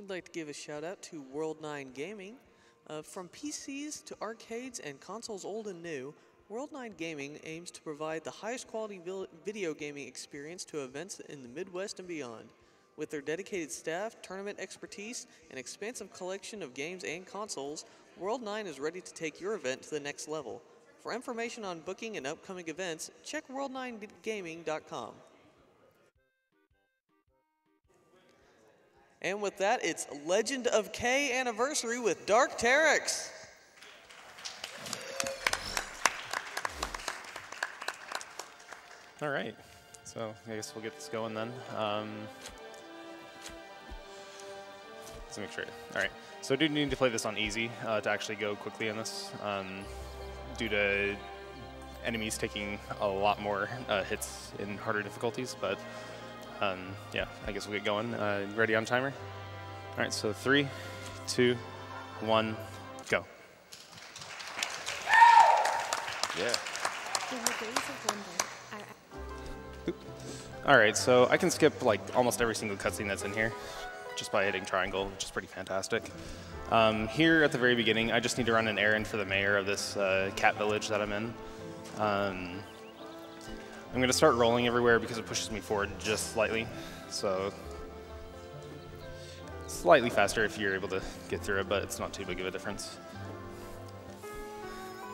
We'd like to give a shout out to World9 Gaming. From PCs to arcades and consoles old and new, World9 Gaming aims to provide the highest quality video gaming experience to events in the Midwest and beyond. With their dedicated staff, tournament expertise, and expansive collection of games and consoles, World9 is ready to take your event to the next level. For information on booking and upcoming events, check world9gaming.com. And with that, it's Legend of Kay Anniversary with DarkTerrex. All right, so I guess we'll get this going then. Let's make sure. All right, so I do need to play this on easy to actually go quickly in this, due to enemies taking a lot more hits in harder difficulties, but. Yeah, I guess we'll get going. Ready on timer? All right, so 3, 2, 1, go. Yeah. Oop. All right, so I can skip like almost every single cutscene that's in here just by hitting triangle, which is pretty fantastic. Here at the very beginning, I just need to run an errand for the mayor of this cat village that I'm in. I'm going to start rolling everywhere because it pushes me forward just slightly, so slightly faster if you're able to get through it, but it's not too big of a difference.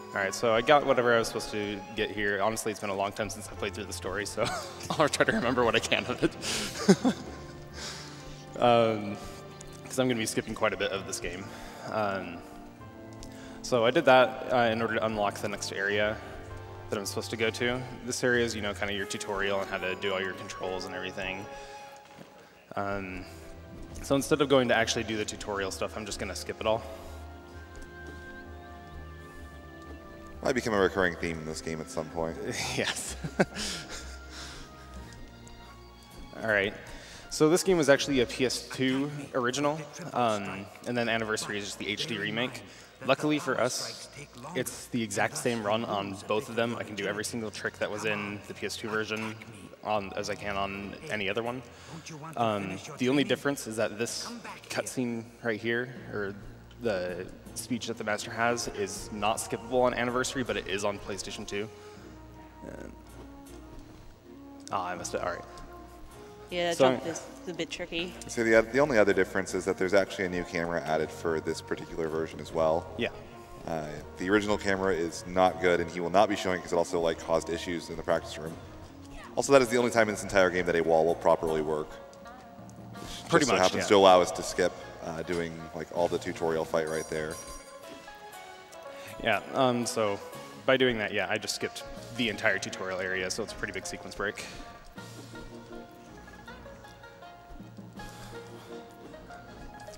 All right, so I got whatever I was supposed to get here. Honestly, it's been a long time since I played through the story, so I'll try to remember what I can of it. Because I'm going to be skipping quite a bit of this game. So I did that in order to unlock the next area that I'm supposed to go to. This area is, you know, kind of your tutorial on how to do all your controls and everything. So instead of going to actually do the tutorial stuff, I'm just going to skip it all. Might become a recurring theme in this game at some point. Yes. All right. So this game was actually a PS2 original, and then Anniversary is just the HD remake. Luckily for us, it's the exact same run on both of them. I can do every single trick that was in the PS2 version as I can on any other one. The only difference is that this cutscene right here, or the speech that the master has, is not skippable on Anniversary, but it is on PlayStation 2. I missed it. All right. Yeah, that jump is a bit tricky. So the only other difference is that there's actually a new camera added for this particular version as well. Yeah. The original camera is not good, and he will not be showing it because it also like caused issues in the practice room. Also, that is the only time in this entire game that a wall will properly work. Pretty much, happens to allow us to skip doing like all the tutorial fight right there. Yeah. So by doing that, yeah, I just skipped the entire tutorial area, so it's a pretty big sequence break.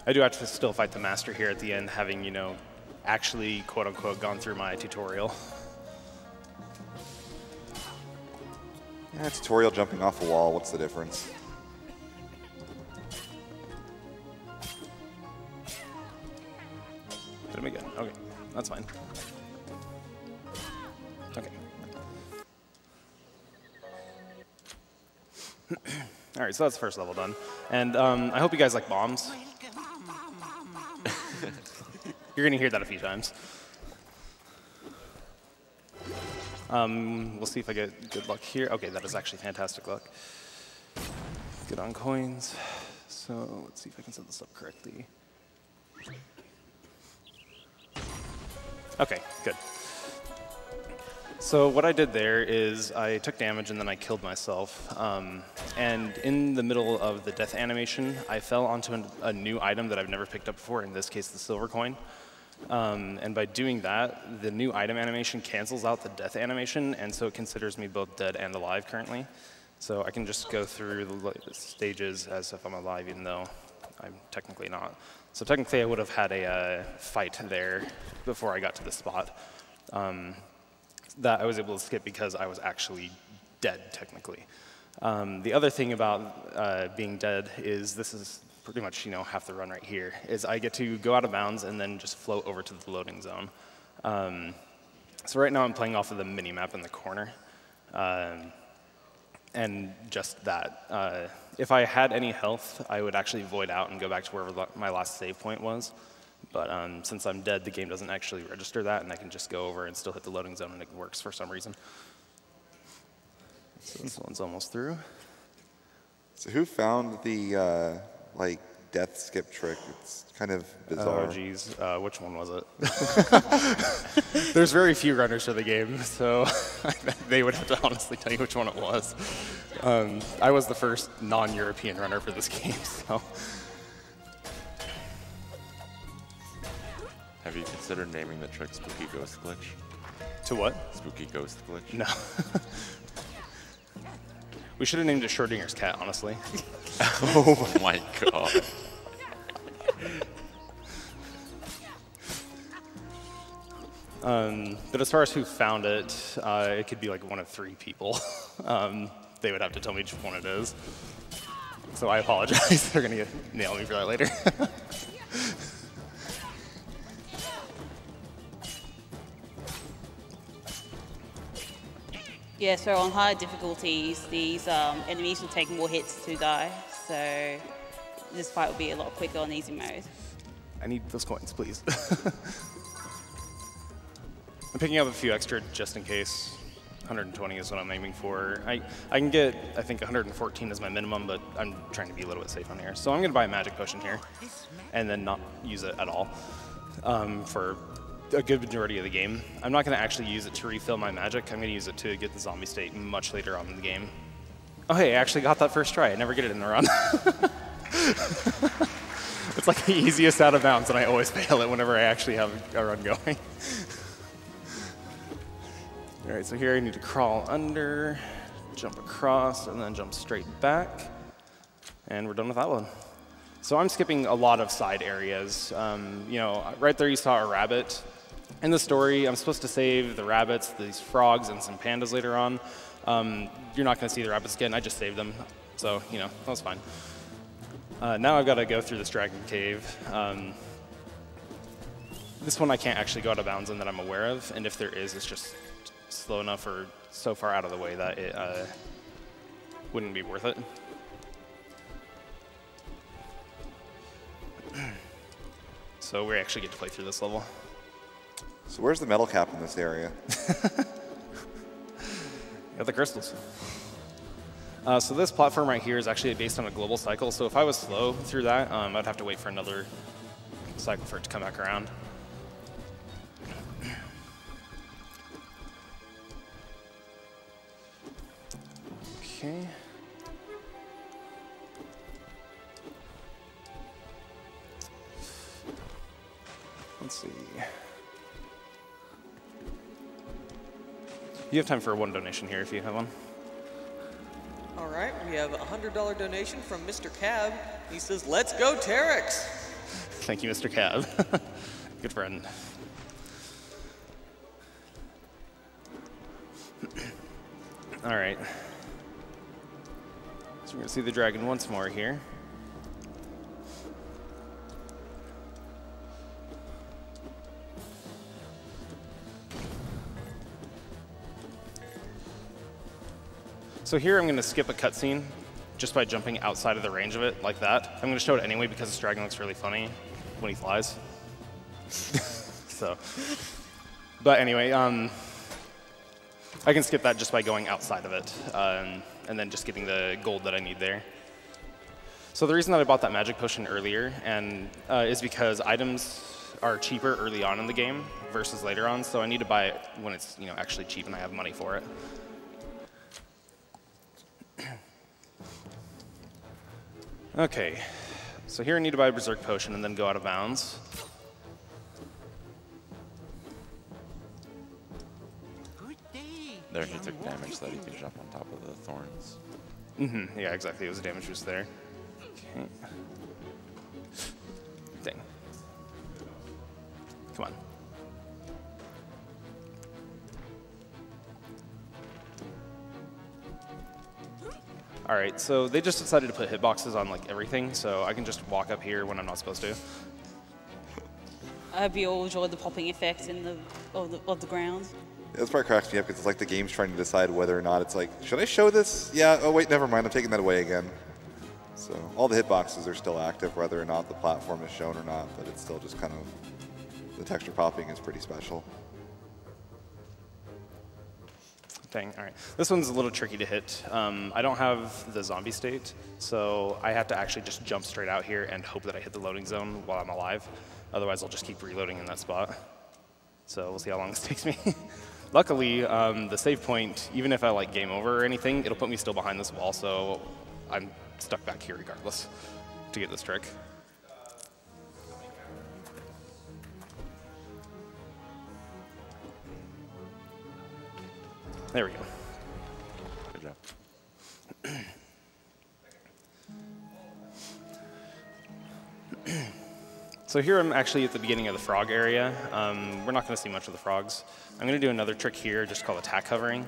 I do have to still fight the master here at the end, having, you know, actually, quote unquote, gone through my tutorial. Yeah, tutorial jumping off a wall, what's the difference? Did we get it? Okay, that's fine. Okay. All right, so that's the first level done. And I hope you guys like bombs. You're going to hear that a few times. We'll see if I get good luck here. OK, that is actually fantastic luck. Good on coins. So let's see if I can set this up correctly. OK, good. So what I did there is I took damage, and then I killed myself. And in the middle of the death animation, I fell onto a new item that I've never picked up before, in this case, the silver coin. And by doing that, the new item animation cancels out the death animation, and so it considers me both dead and alive currently. So I can just go through the stages as if I'm alive, even though I'm technically not. So technically, I would have had a fight there before I got to the spot that I was able to skip because I was actually dead, technically. The other thing about being dead is this is pretty much, you know, half the run right here, is I get to go out of bounds and then just float over to the loading zone. So right now I'm playing off of the mini-map in the corner. and just that. If I had any health, I would actually void out and go back to wherever my last save point was. But since I'm dead, the game doesn't actually register that, and I can just go over and still hit the loading zone, and it works for some reason. So this one's almost through. So who found the like death skip trick? It's kind of bizarre. Oh, geez. Which one was it? There's very few runners for the game, so they would have to honestly tell you which one it was. I was the first non-European runner for this game, so... Have you considered naming the trick Spooky Ghost Glitch? To what? Spooky Ghost Glitch. No. We should have named it Schrödinger's Cat, honestly. Oh my god. But as far as who found it, it could be like one of three people. They would have to tell me which one it is. So I apologize. They're going to nail me for that later. Yeah, so on hard difficulties, these enemies will take more hits to die, so this fight will be a lot quicker on easy mode. I need those coins, please. I'm picking up a few extra just in case. 120 is what I'm aiming for. I can get, I think, 114 is my minimum, but I'm trying to be a little bit safe on here. So I'm going to buy a magic potion here and then not use it at all for a good majority of the game. I'm not going to actually use it to refill my magic. I'm going to use it to get the zombie state much later on in the game. Oh, hey, I actually got that first try. I never get it in the run. It's like the easiest out of bounds, and I always fail it whenever I actually have a run going. All right, so here I need to crawl under, jump across, and then jump straight back. And we're done with that one. So I'm skipping a lot of side areas. You know, right there you saw a rabbit. In the story, I'm supposed to save the rabbits, these frogs, and some pandas later on. You're not going to see the rabbits again. I just saved them. So, you know, that was fine. Now I've got to go through this dragon cave. This one I can't actually go out of bounds in that I'm aware of. And if there is, it's just slow enough or so far out of the way that it wouldn't be worth it. So we actually get to play through this level. So where's the metal cap in this area? Got the crystals. So this platform right here is actually based on a global cycle. So if I was slow through that, I'd have to wait for another cycle for it to come back around. Okay. Let's see. You have time for one donation here if you have one. All right, we have a $100 donation from Mr. Cab. He says, "Let's go, Terex." Thank you, Mr. Cab. Good friend. All right. So we're going to see the dragon once more here. So here I'm going to skip a cutscene just by jumping outside of the range of it like that. I'm going to show it anyway because this dragon looks really funny when he flies. So, but anyway, I can skip that just by going outside of it and then just getting the gold that I need there. So the reason that I bought that magic potion earlier and is because items are cheaper early on in the game versus later on. So I need to buy it when it's actually cheap and I have money for it. Okay, so here I need to buy a Berserk Potion and then go out of bounds. There, he took damage that he could jump on top of the thorns. Mm-hmm, yeah, exactly. It was a damage boost there. Okay. Dang. Come on. All right, so they just decided to put hitboxes on like everything, so I can just walk up here when I'm not supposed to. I hope you all enjoyed the popping effect in the, of the ground. This part cracks me up because it's like the game's trying to decide whether or not it's like, should I show this? Yeah, oh wait, never mind, I'm taking that away again. So all the hitboxes are still active whether or not the platform is shown or not, but it's still just kind of, the texture popping is pretty special. Dang, all right. This one's a little tricky to hit. I don't have the zombie state, so I have to actually just jump straight out here and hope that I hit the loading zone while I'm alive. Otherwise, I'll just keep reloading in that spot. So we'll see how long this takes me. Luckily, the save point, even if I like game over or anything, it'll put me still behind this wall, so I'm stuck back here regardless to get this trick. There we go. Good job. So here I'm actually at the beginning of the frog area. We're not going to see much of the frogs. I'm going to do another trick here just called attack hovering.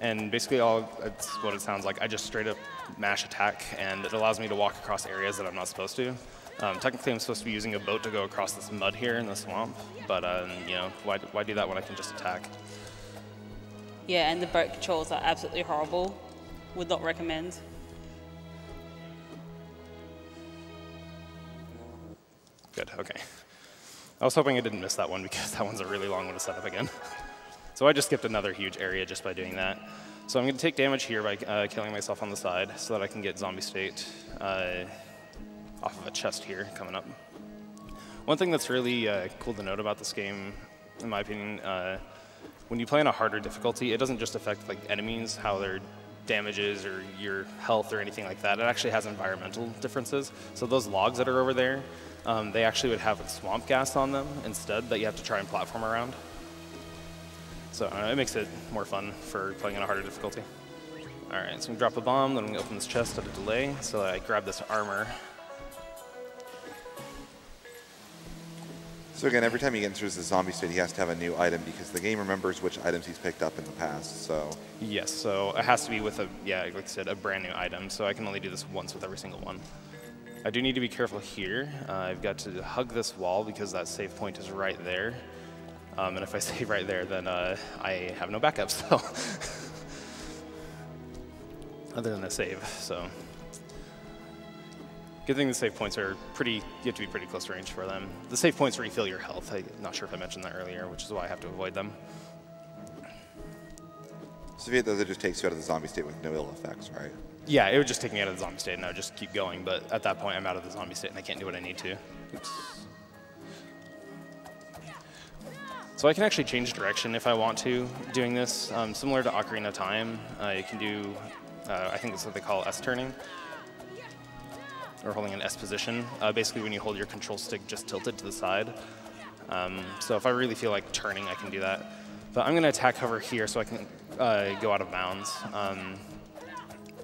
And basically it's what it sounds like. I just straight up mash attack, and it allows me to walk across areas that I'm not supposed to. Technically, I'm supposed to be using a boat to go across this mud here in the swamp. But you know, why do that when I can just attack? Yeah, and the boat controls are absolutely horrible. Would not recommend. Good, okay. I was hoping I didn't miss that one because that one's a really long one to set up again. So I just skipped another huge area just by doing that. So I'm going to take damage here by killing myself on the side so that I can get zombie state off of a chest here coming up. One thing that's really cool to note about this game, in my opinion, when you play on a harder difficulty, it doesn't just affect like enemies, how their damage is, or your health, or anything like that. It actually has environmental differences. So those logs that are over there, they actually would have swamp gas on them instead that you have to try and platform around. So it makes it more fun for playing on a harder difficulty. All right, so I'm gonna drop a bomb, then I'm gonna open this chest at a delay so that I grab this armor. So again, every time he enters the zombie state, he has to have a new item because the game remembers which items he's picked up in the past, so. Yes, so it has to be with a, yeah, like I said, a brand new item, so I can only do this once with every single one. I do need to be careful here. I've got to hug this wall because that save point is right there. And if I save right there, then I have no backup, so. Other than a save, so. Good thing the save points are pretty, you have to be pretty close range for them. The save points refill your health. I'm not sure if I mentioned that earlier, which is why I have to avoid them. So if you hit those, it just takes you out of the zombie state with no ill effects, right? Yeah, it would just take me out of the zombie state and I would just keep going, but at that point I'm out of the zombie state and I can't do what I need to. Oops. So I can actually change direction if I want to doing this. Similar to Ocarina of Time, you can do, I think that's what they call S-turning. Or holding an S position, basically when you hold your control stick just tilted to the side. So if I really feel like turning, I can do that. But I'm gonna attack hover here so I can go out of bounds.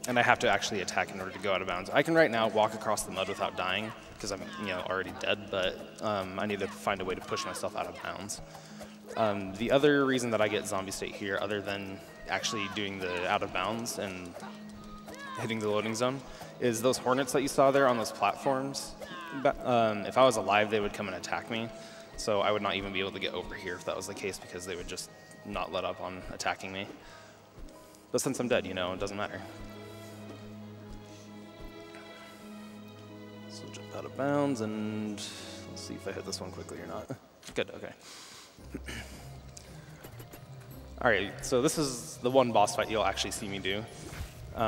And I have to actually attack in order to go out of bounds. I can right now walk across the mud without dying because I'm already dead, but I need to find a way to push myself out of bounds. The other reason that I get zombie state here, other than actually doing the out of bounds and hitting the loading zone, is those hornets that you saw there on those platforms. If I was alive, they would come and attack me. So I would not even be able to get over here if that was the case because they would just not let up on attacking me. But since I'm dead, you know, it doesn't matter. So jump out of bounds and let's see if I hit this one quickly or not. Good, okay. All right, so this is the one boss fight you'll actually see me do. So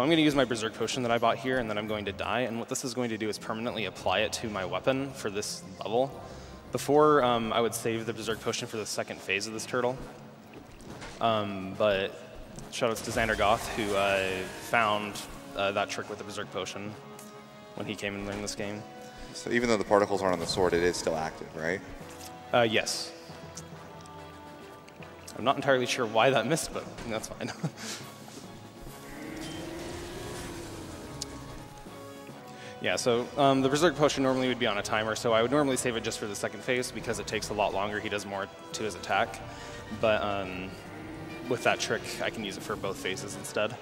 I'm going to use my Berserk Potion that I bought here, and then I'm going to die. And what this is going to do is permanently apply it to my weapon for this level. Before, I would save the Berserk Potion for the second phase of this turtle. But shoutouts to Xander Goth, who found that trick with the Berserk Potion when he came and learned this game. So even though the particles aren't on the sword, it is still active, right? Yes. I'm not entirely sure why that missed, but that's fine. Yeah, so the Berserk Potion normally would be on a timer, so I would normally save it just for the second phase because it takes a lot longer. He does more to his attack. But with that trick, I can use it for both phases instead.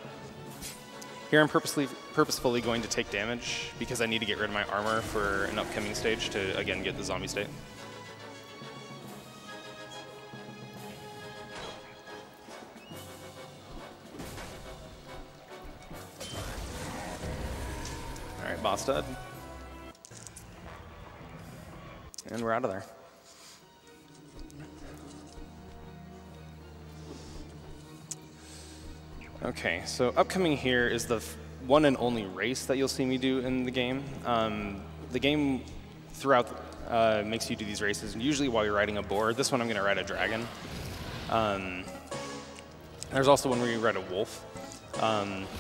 Here I'm purposefully going to take damage because I need to get rid of my armor for an upcoming stage to, again, get the zombie state. right, Bastard. And we're out of there. Okay, so upcoming here is the one and only race that you'll see me do in the game. The game throughout makes you do these races, and usually while you're riding a boar. This one I'm going to ride a dragon. There's also one where you ride a wolf.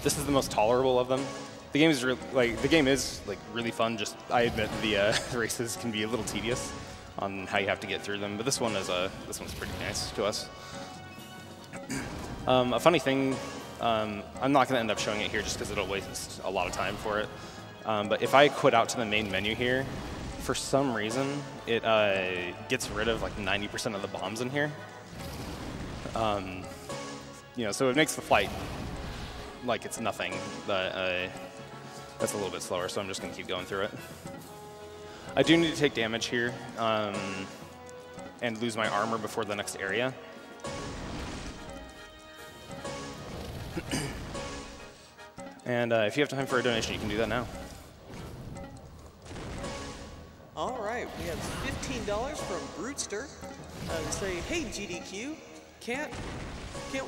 This is the most tolerable of them. The game is really fun. Just I admit the races can be a little tedious on how you have to get through them, but this one is this one's pretty nice to us. A funny thing. I'm not going to end up showing it here just because it'll waste a lot of time for it. But if I quit out to the main menu here, for some reason, it gets rid of like 90% of the bombs in here. You know, so it makes the flight like it's nothing. But that's a little bit slower, so I'm just going to keep going through it. I do need to take damage here and lose my armor before the next area. And if you have time for a donation, you can do that now. All right, we have $15 from Brutester. Say, hey GDQ, can't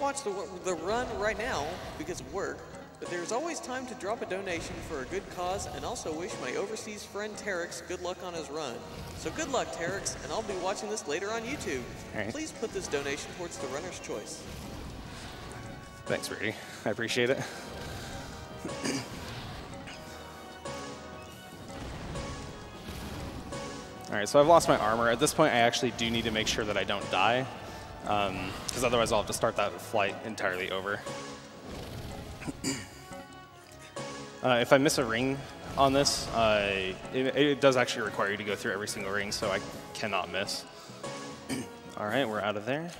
watch the run right now because of work, but there's always time to drop a donation for a good cause, and also wish my overseas friend Terex good luck on his run. So good luck, Terex, and I'll be watching this later on YouTube. Right. Please put this donation towards the runner's choice. Thanks, Brady. I appreciate it. All right, so I've lost my armor. At this point, I actually do need to make sure that I don't die, because otherwise I'll have to start that flight entirely over. If I miss a ring on this, it does actually require you to go through every single ring, so I cannot miss. All right, we're out of there.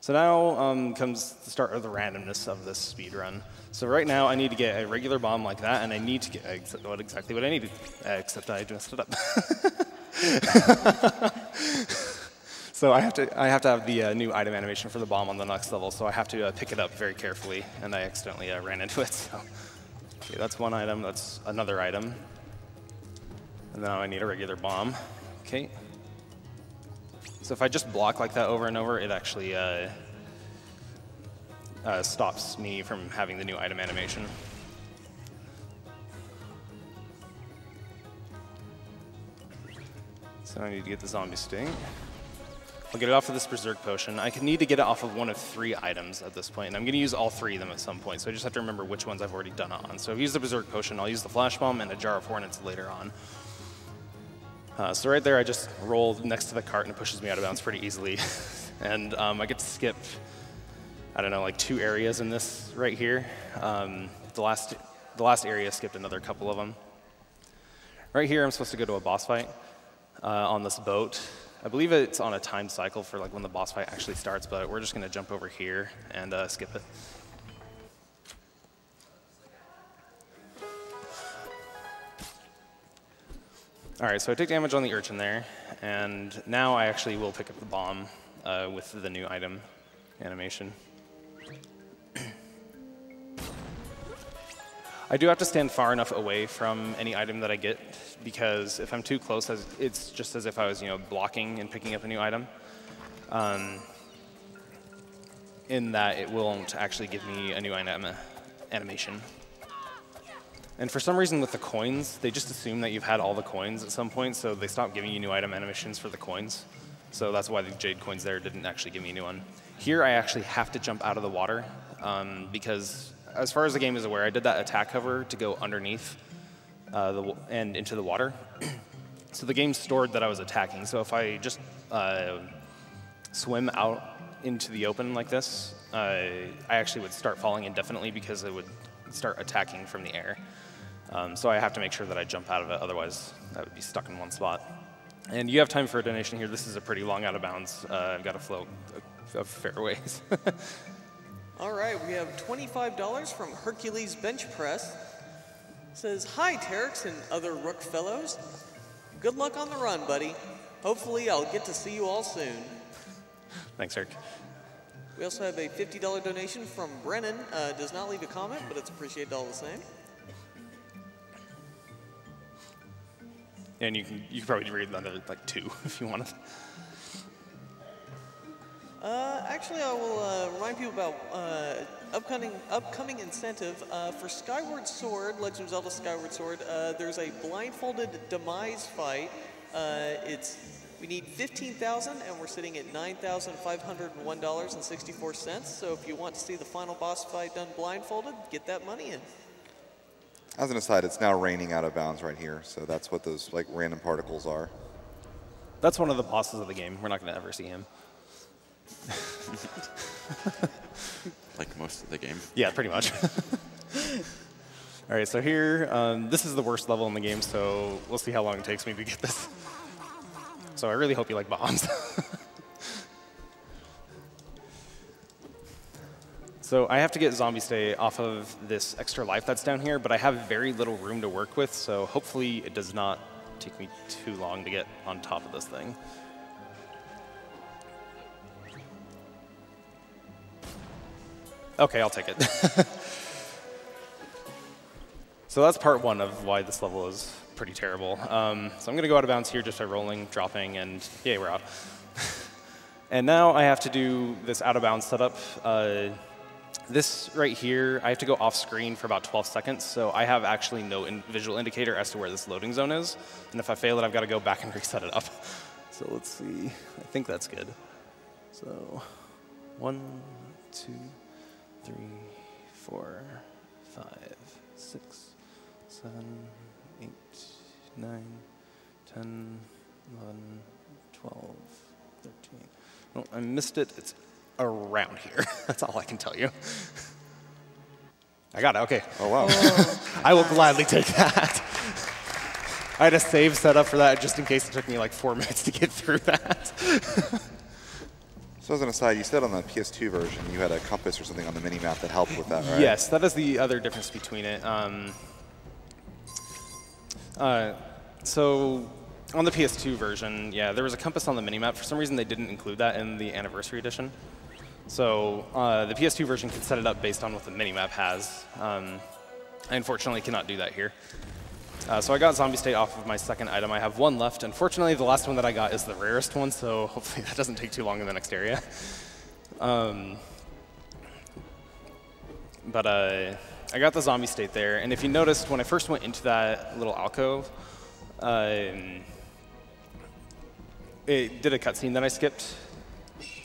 So now comes the start of the randomness of this speed run. So right now I need to get a regular bomb like that, and I need to get exactly what I needed, except I messed it up. So I have to have the new item animation for the bomb on the next level. So I have to pick it up very carefully, and I accidentally ran into it. So okay, that's one item. That's another item. And now I need a regular bomb. Okay. So if I just block like that over and over, it actually stops me from having the new item animation. So I need to get the zombie sting. I'll get it off of this berserk potion. I need to get it off of one of three items at this point, and I'm going to use all three of them at some point, so I just have to remember which ones I've already done it on. So if I use the berserk potion, I'll use the flash bomb and a jar of hornets later on. So right there, I just roll next to the cart, and it pushes me out of bounds pretty easily. And I get to skip, I don't know, like two areas in this right here. The last area skipped another couple of them. Right here, I'm supposed to go to a boss fight on this boat. I believe it's on a time cycle for like when the boss fight actually starts, but we're just going to jump over here and skip it. All right, so I took damage on the urchin there, and now I actually will pick up the bomb with the new item animation. I do have to stand far enough away from any item that I get, because if I'm too close, it's just as if I was, you know, blocking and picking up a new item. In that it won't actually give me a new item animation. And for some reason with the coins, they just assume that you've had all the coins at some point, so they stop giving you new item animations for the coins. So that's why the jade coins there didn't actually give me a new one. Here I actually have to jump out of the water, because as far as the game is aware, I did that attack hover to go underneath and into the water. So the game stored that I was attacking, so if I just swim out into the open like this, I actually would start falling indefinitely because it would start attacking from the air. So I have to make sure that I jump out of it, otherwise I would be stuck in one spot. And you have time for a donation here. This is a pretty long out of bounds. I've got to float a fair ways. All right, we have $25 from Hercules Bench Press. It says, hi, Terex and other Rook fellows. Good luck on the run, buddy. Hopefully I'll get to see you all soon. Thanks, Herc. We also have a $50 donation from Brennan. Does not leave a comment, but it's appreciated all the same. And you can probably read another like two if you want to. Actually, I will remind people about upcoming incentive for Skyward Sword, Legend of Zelda Skyward Sword. There's a blindfolded demise fight. We need 15,000, and we're sitting at $9,501.64. So if you want to see the final boss fight done blindfolded, get that money in. As an aside, it's now raining out of bounds right here, so that's what those like random particles are. That's one of the bosses of the game. We're not going to ever see him. Like most of the game. Yeah, pretty much. All right, so here, this is the worst level in the game, so we'll see how long it takes me to get this. So I really hope you like bombs. So I have to get Zombie Stay off of this extra life that's down here, but I have very little room to work with, so hopefully it does not take me too long to get on top of this thing. Okay, I'll take it. So that's part one of why this level is pretty terrible. So I'm going to go out of bounds here just by rolling, dropping, and yay, we're out. And now I have to do this out of bounds setup. This right here, I have to go off screen for about 12 seconds, so I have actually no visual indicator as to where this loading zone is. And if I fail it, I've got to go back and reset it up. So let's see. I think that's good. So 1, 2, 3, 4, 5, 6, 7, 8, 9, 10, 11, 12, 13. Well, I missed it. It's around here. That's all I can tell you. I got it. OK. Oh, wow. Oh, I will gladly take that. I had a save set up for that just in case it took me like 4 minutes to get through that. So as an aside, you said on the PS2 version you had a compass or something on the mini-map that helped with that, right? Yes, that is the other difference between it. So on the PS2 version, yeah, there was a compass on the mini-map. For some reason, they didn't include that in the Anniversary Edition. So the PS2 version can set it up based on what the mini-map has. I unfortunately cannot do that here. So I got Zombie State off of my second item. I have one left. Unfortunately, the last one that I got is the rarest one, so hopefully that doesn't take too long in the next area. But I got the Zombie State there. And if you noticed, when I first went into that little alcove, it did a cutscene that I skipped.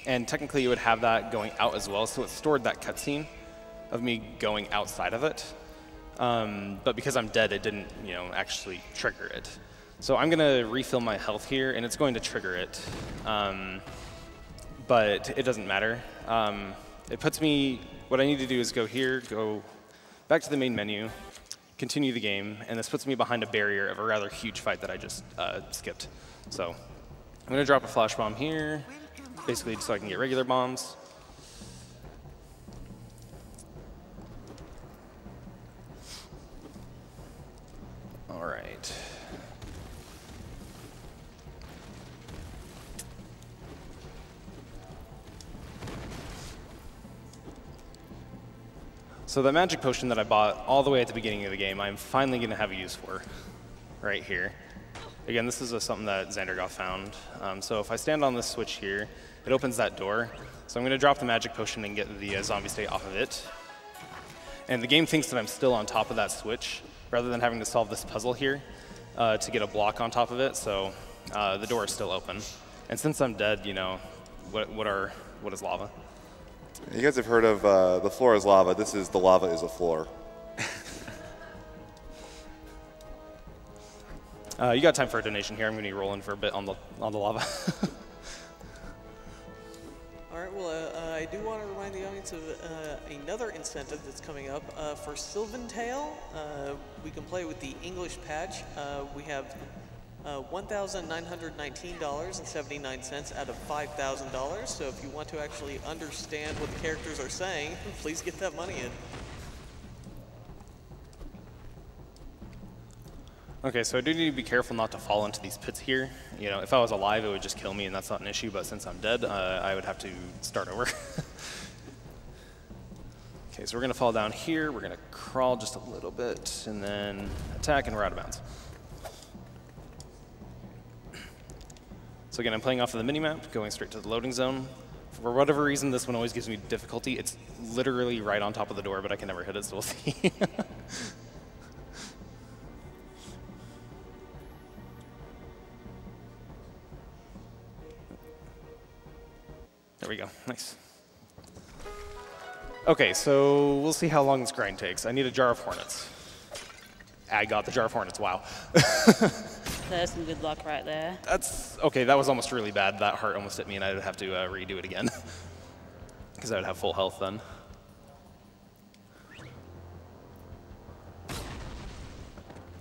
And technically, it would have that going out as well, so it stored that cutscene of me going outside of it. But because I'm dead, it didn't, you know, actually trigger it. So I'm going to refill my health here, and it's going to trigger it. But it doesn't matter. It puts me, what I need to do is go here, go back to the main menu, continue the game, and this puts me behind a barrier of a rather huge fight that I just skipped. So I'm going to drop a flash bomb here, basically just so I can get regular bombs. All right. So the magic potion that I bought all the way at the beginning of the game, I'm finally going to have a use for right here. Again, this is something that Xander Goth found. So if I stand on this switch here, it opens that door. So I'm going to drop the magic potion and get the zombie state off of it. And the game thinks that I'm still on top of that switch, rather than having to solve this puzzle here to get a block on top of it. So the door is still open. And since I'm dead, you know, what is lava? You guys have heard of the floor is lava. This is the lava is a floor. You got time for a donation here. I'm going to be rolling for a bit on the lava. All right, well, I do want to remind the audience of another incentive that's coming up for Sylvan Tale. We can play with the English patch. We have $1,919.79 out of $5,000. So if you want to actually understand what the characters are saying, please get that money in. OK, so I do need to be careful not to fall into these pits here. You know, if I was alive, it would just kill me, and that's not an issue. But since I'm dead, I would have to start over. OK, so we're going to fall down here. We're going to crawl just a little bit, and then attack, and we're out of bounds. So again, I'm playing off of the minimap, going straight to the loading zone. For whatever reason, this one always gives me difficulty. It's literally right on top of the door, but I can never hit it, so we'll see. There we go. Nice. OK, so we'll see how long this grind takes. I need a jar of hornets. I got the jar of hornets. Wow. There's some good luck right there. That's OK. That was almost really bad. That heart almost hit me, and I would have to redo it again, because I would have full health then.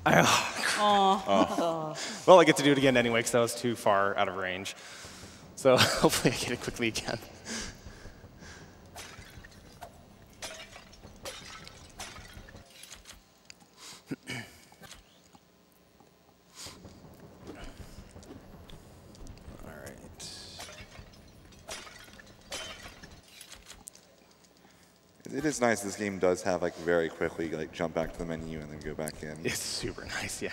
Oh. Well, I get to do it again anyway, because that was too far out of range. So hopefully I get it quickly again. All right. It is nice. This game does have like very quickly like jump back to the menu and then go back in. It's super nice, yeah.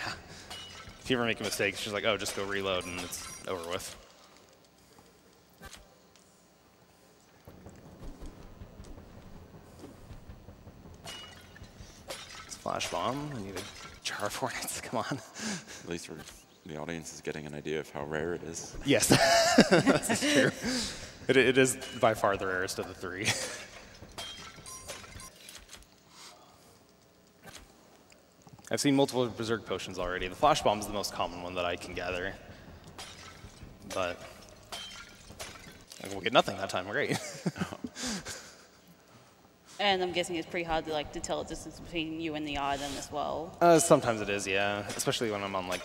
If you ever make a mistake, it's just like, oh, just go reload and it's over with. Flash bomb. I need a jar of hornets. Come on. At least the audience is getting an idea of how rare it is. Yes, that's true. It is by far the rarest of the three. I've seen multiple Berserk potions already. The flash bomb is the most common one that I can gather, but we'll get nothing that time. Great. And I'm guessing it's pretty hard to like to tell the distance between you and the item as well. Sometimes it is, yeah. Especially when I'm on like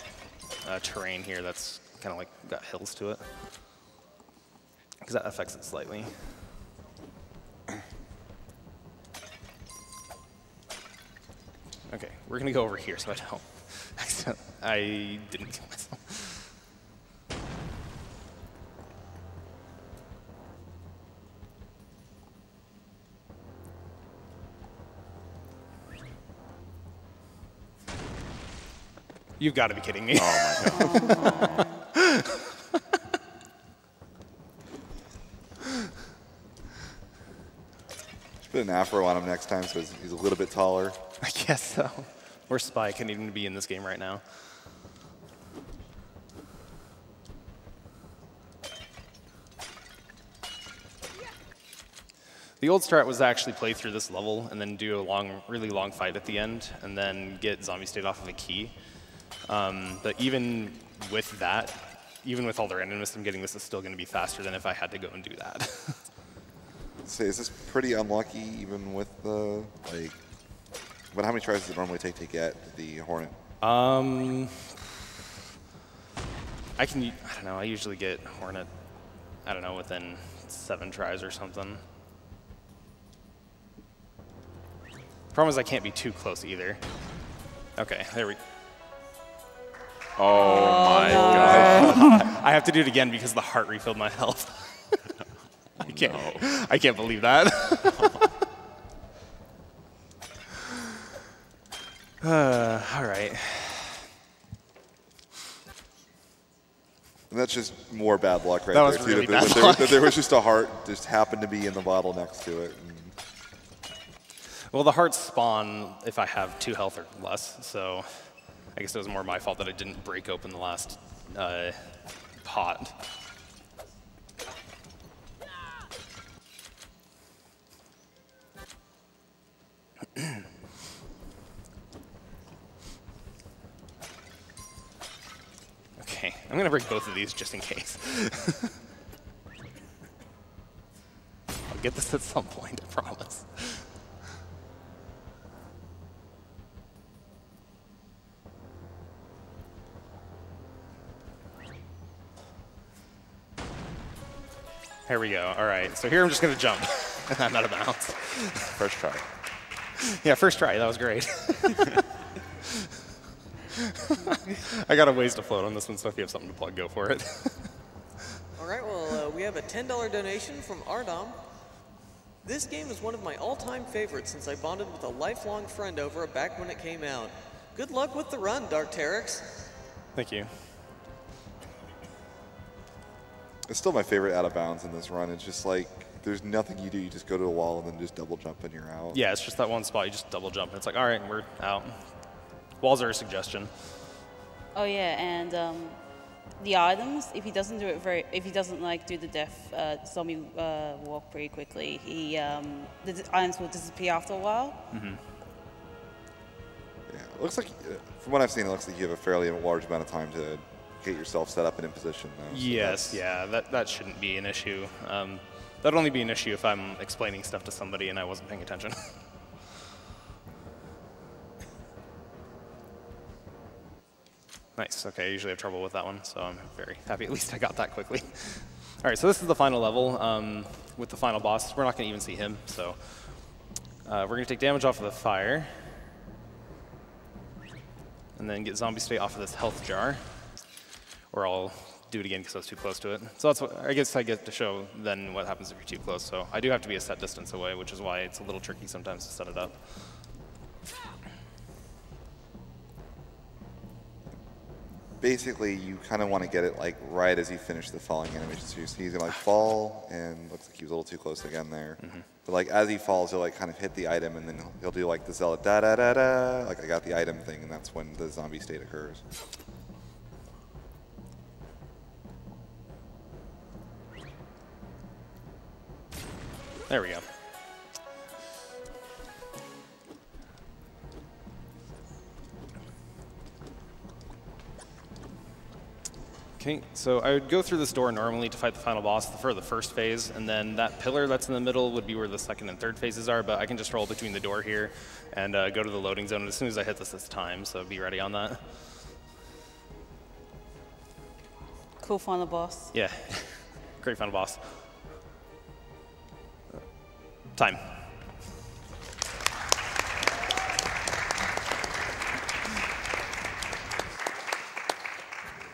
terrain here that's kind of like got hills to it, because that affects it slightly. Okay, we're gonna go over here so I don't accidentally. I didn't kill myself. You've got to be kidding me. Oh, my God. Just put an afro on him next time so he's a little bit taller. I guess so. Or Spy can even be in this game right now. The old strat was actually play through this level and then do a long, really long fight at the end and then get zombie state off of a key. But even with that, even with all the randomness I'm getting, this is still going to be faster than if I had to go and do that. So is this pretty unlucky even with the, like, but how many tries does it normally take to get the Hornet? I don't know, I usually get Hornet, I don't know, within 7 tries or something. The problem is I can't be too close either. Okay, there we go. Oh, my God. I have to do it again because the heart refilled my health. I can't believe that. All right. And that's just more bad luck right there. That was really bad luck. There was just a heart just happened to be in the bottle next to it. Well, the hearts spawn if I have 2 health or less, so I guess it was more my fault that I didn't break open the last pot. Okay, I'm going to break both of these just in case. I'll get this at some point, I promise. Here we go. All right. So here I'm just going to jump. I'm out of bounds. First try. Yeah, first try. That was great. I got a ways to float on this one, so if you have something to plug, go for it. All right. Well, we have a $10 donation from Ardom. This game is one of my all-time favorites since I bonded with a lifelong friend over it back when it came out. Good luck with the run, DarkTerrex. Thank you. It's still my favorite out of bounds in this run. It's just like there's nothing you do. You just go to the wall and then just double jump and you're out. Yeah, it's just that one spot. You just double jump and it's like, all right, we're out. Walls are a suggestion. Oh yeah, and the items. If he doesn't do it very, if he doesn't like do the death zombie walk pretty quickly, he the items will disappear after a while. Mm-hmm. Yeah, it looks like from what I've seen, it looks like you have a fairly large amount of time to get yourself set up and in position. Though, so yes, yeah, that shouldn't be an issue. That'd only be an issue if I'm explaining stuff to somebody and I wasn't paying attention. Nice, okay, I usually have trouble with that one, so I'm very happy at least I got that quickly. All right, so this is the final level with the final boss. We're not going to even see him, so we're going to take damage off of the fire and then get zombie state off of this health jar. Or I'll do it again because I was too close to it. So that's what, I guess I get to show then what happens if you're too close. So I do have to be a set distance away, which is why it's a little tricky sometimes to set it up. Basically, you kind of want to get it like right as you finish the falling animation. So you see he's gonna like fall, and looks like he was a little too close again there. Mm-hmm. But like as he falls, he'll like kind of hit the item, and then he'll do like the Zelda da da da da, like I got the item thing, and that's when the zombie state occurs. There we go. Okay, so I would go through this door normally to fight the final boss for the first phase, and then that pillar that's in the middle would be where the second and third phases are, but I can just roll between the door here and go to the loading zone, and as soon as I hit this, it's time, so be ready on that. Cool final boss. Yeah, great final boss. Time.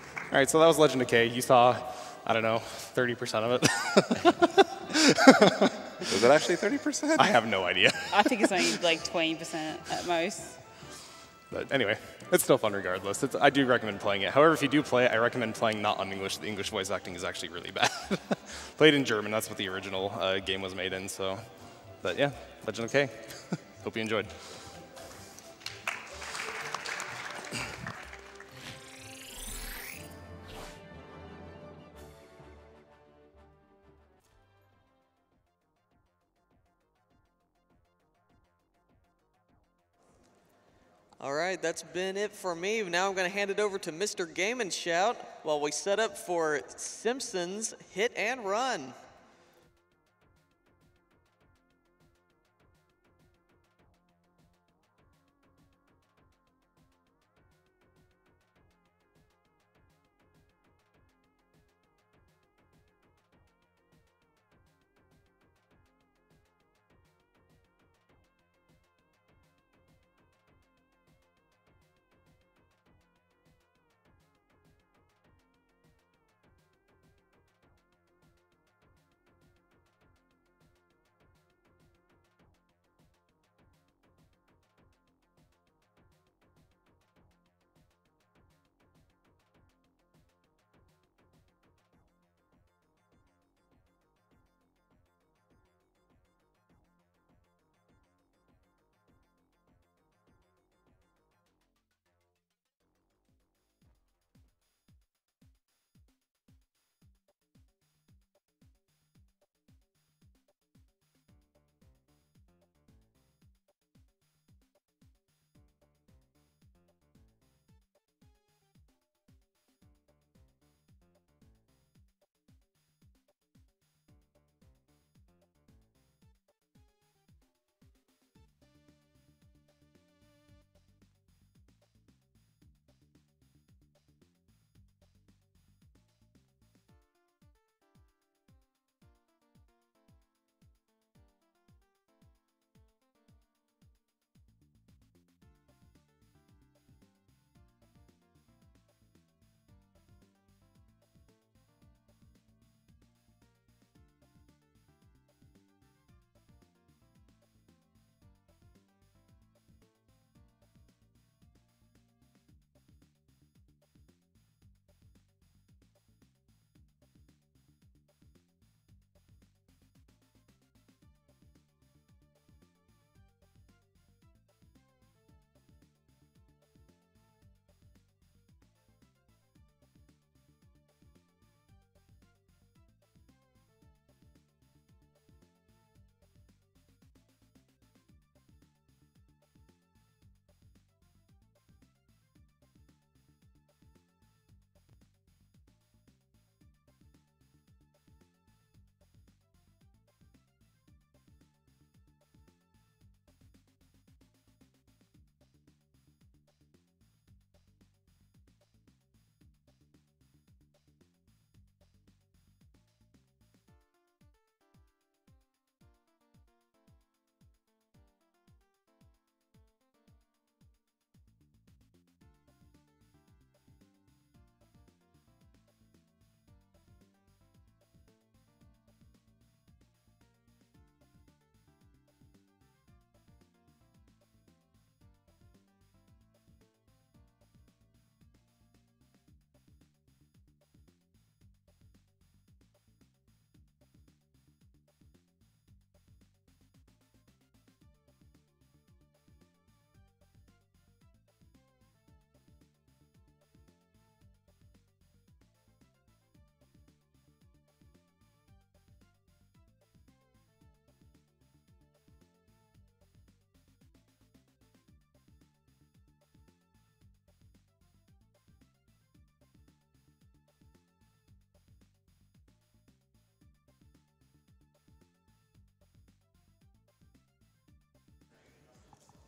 All right, so that was Legend of Kay. You saw, I don't know, 30% of it. Was it actually 30%? I have no idea. I think it's only like 20% at most. But anyway, it's still fun regardless. I do recommend playing it. However, if you do play it, I recommend playing not on English. The English voice acting is actually really bad. Played in German. That's what the original game was made in, so. But yeah, Legend of Kay. Hope you enjoyed. All right, that's been it for me. Now I'm going to hand it over to Mr. Game and Shout while we set up for Simpsons Hit and Run.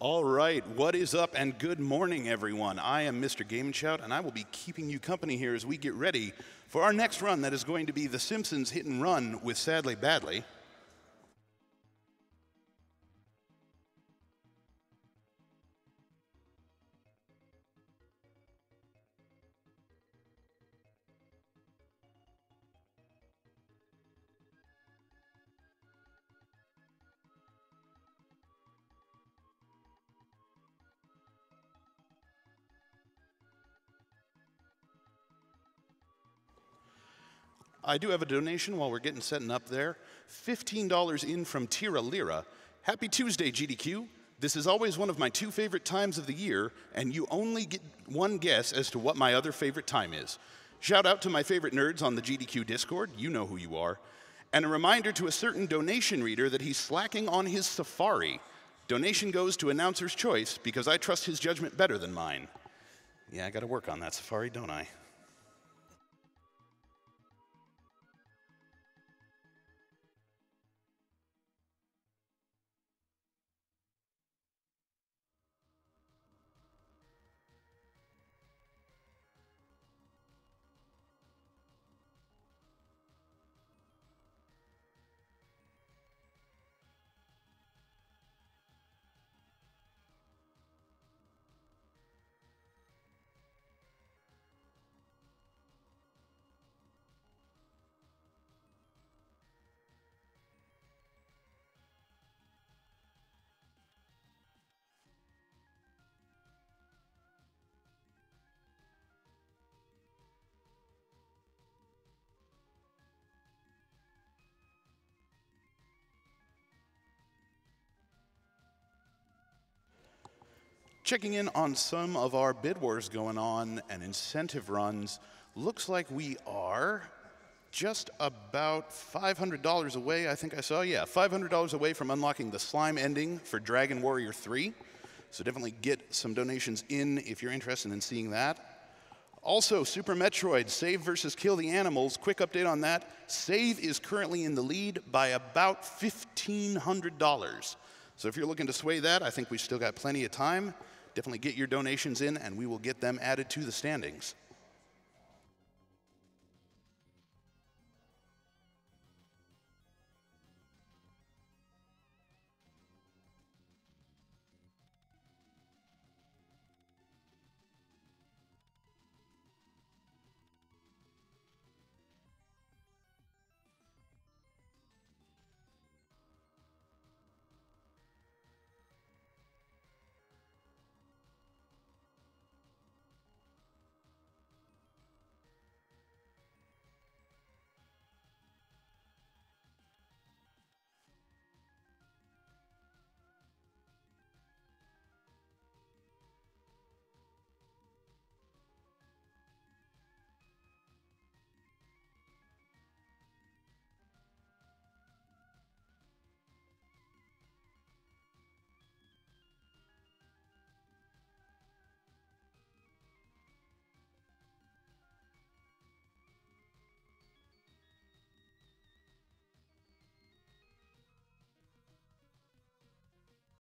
All right, what is up and good morning, everyone. I am Mr. Game and Shout, and I will be keeping you company here as we get ready for our next run that is going to be The Simpsons Hit and Run with Sadly Badly. I do have a donation while we're getting setting up there. $15 in from Tira Lira. Happy Tuesday, GDQ. This is always one of my two favorite times of the year, and you only get one guess as to what my other favorite time is. Shout out to my favorite nerds on the GDQ Discord. You know who you are. And a reminder to a certain donation reader that he's slacking on his safari. Donation goes to announcer's choice because I trust his judgment better than mine. Yeah, I gotta work on that safari, don't I? Checking in on some of our bid wars going on and incentive runs. Looks like we are just about $500 away, I think I saw, yeah, $500 away from unlocking the slime ending for Dragon Warrior 3. So definitely get some donations in if you're interested in seeing that. Also, Super Metroid, Save versus Kill the Animals. Quick update on that. Save is currently in the lead by about $1,500. So if you're looking to sway that, I think we've still got plenty of time. Definitely get your donations in, and we will get them added to the standings.